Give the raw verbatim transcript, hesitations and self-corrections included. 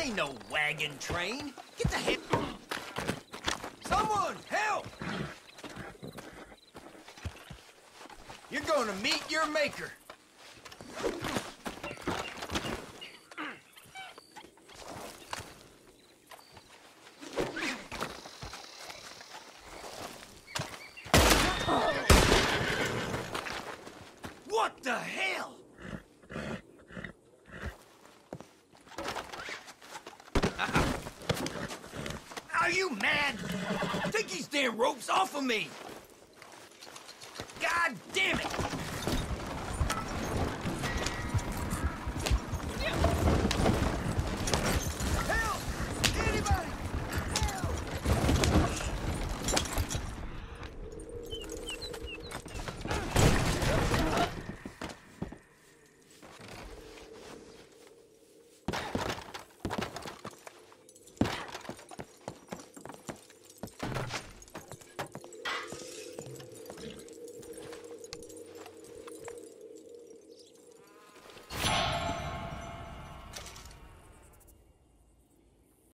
This ain't no wagon train. Get the hell... Someone, help! You're going to meet your maker. What the hell? Are you mad? Take these damn ropes off of me!